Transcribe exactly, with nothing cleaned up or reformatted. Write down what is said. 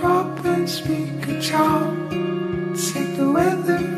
drop and speak a charm. Take the weather